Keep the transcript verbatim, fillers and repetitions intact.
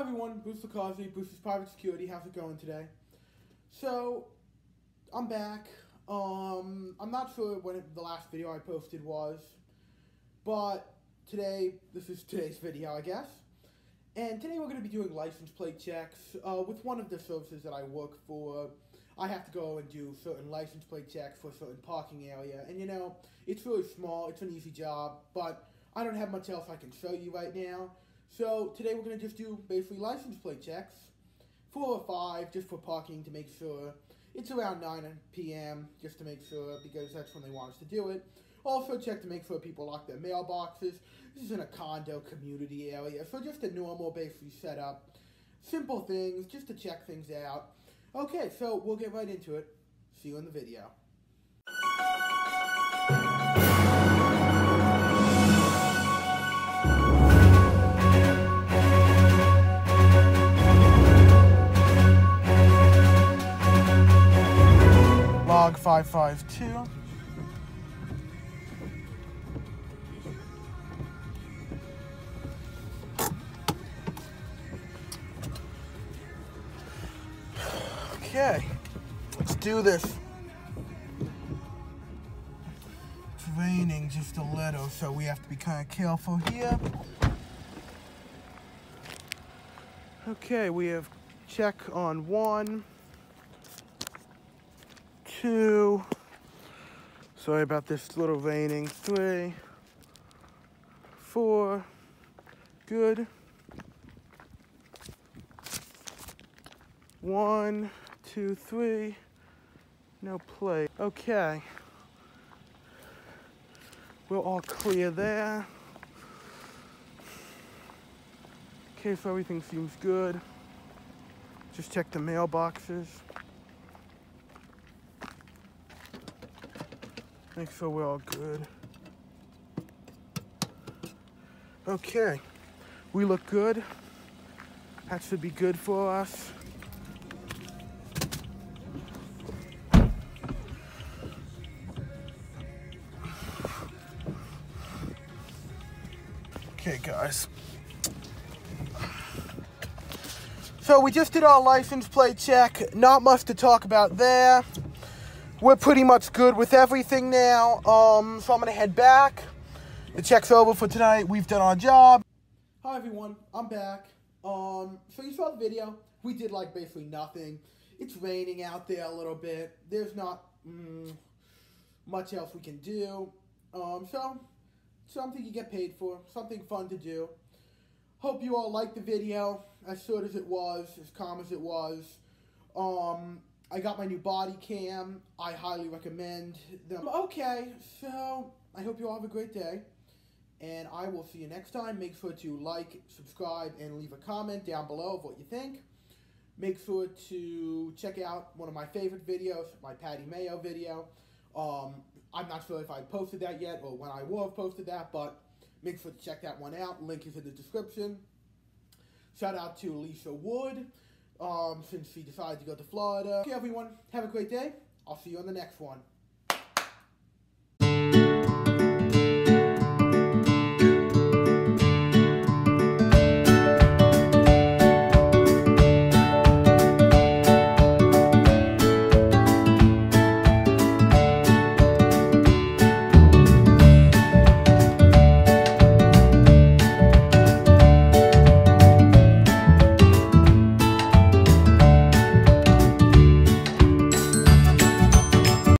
Hello everyone, Bruce LiCausi, Bruce's Private Security. How's it going today? So, I'm back. Um, I'm not sure when it, the last video I posted was, but today, this is today's video, I guess. And today we're going to be doing license plate checks uh, with one of the services that I work for. I have to go and do certain license plate checks for a certain parking area. And you know, it's really small, it's an easy job, but I don't have much else I can show you right now. So today we're going to just do basically license plate checks, four or five, just for parking to make sure. It's around nine p m just to make sure, because that's when they want us to do it. Also check to make sure people lock their mailboxes. This is in a condo community area, so just a normal basically setup. Simple things, just to check things out. Okay, so we'll get right into it. See you in the video. five five two. Okay, let's do this. It's raining just a little, so we have to be kind of careful here. Okay, we have check on one. Two. Sorry about this little raining. Three. Four. Good. One, two, three. No play. Okay. We're all clear there. Okay, so everything seems good. Just check the mailboxes. Make sure we're all good. Okay, we look good. That should be good for us. Okay, guys. So we just did our license plate check. Not much to talk about there. We're pretty much good with everything now, um, so I'm going to head back. The check's over for tonight. We've done our job. Hi, everyone. I'm back. Um, so you saw the video. We did, like, basically nothing. It's raining out there a little bit. There's not mm, much else we can do. Um, so, something you get paid for, something fun to do. Hope you all liked the video, as short as it was, as calm as it was. Um... I got my new body cam. I highly recommend them. Okay, so I hope you all have a great day, and I will see you next time. Make sure to like, subscribe, and leave a comment down below of what you think. Make sure to check out one of my favorite videos, my Patty Mayo video. Um, I'm not sure if I posted that yet or when I will have posted that, but make sure to check that one out. Link is in the description. Shout out to Alicia Wood. Um, since she decided to go to Florida. Okay, everyone, have a great day. I'll see you on the next one.